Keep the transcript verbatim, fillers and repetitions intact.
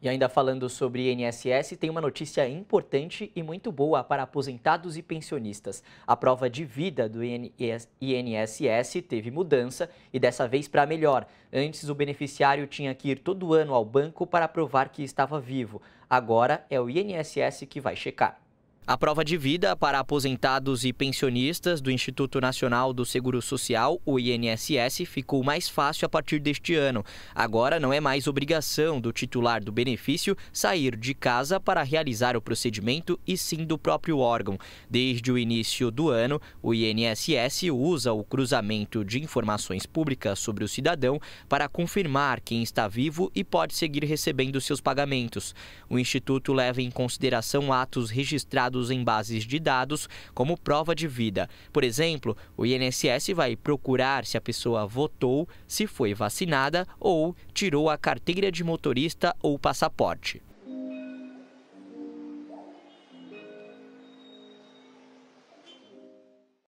E ainda falando sobre I N S S, tem uma notícia importante e muito boa para aposentados e pensionistas. A prova de vida do I N S S teve mudança e dessa vez para melhor. Antes, o beneficiário tinha que ir todo ano ao banco para provar que estava vivo. Agora é o I N S S que vai checar. A prova de vida para aposentados e pensionistas do Instituto Nacional do Seguro Social, o I N S S, ficou mais fácil a partir deste ano. Agora não é mais obrigação do titular do benefício sair de casa para realizar o procedimento e sim do próprio órgão. Desde o início do ano, o I N S S usa o cruzamento de informações públicas sobre o cidadão para confirmar quem está vivo e pode seguir recebendo seus pagamentos. O Instituto leva em consideração atos registrados em bases de dados como prova de vida. Por exemplo, o I N S S vai procurar se a pessoa votou, se foi vacinada ou tirou a carteira de motorista ou passaporte.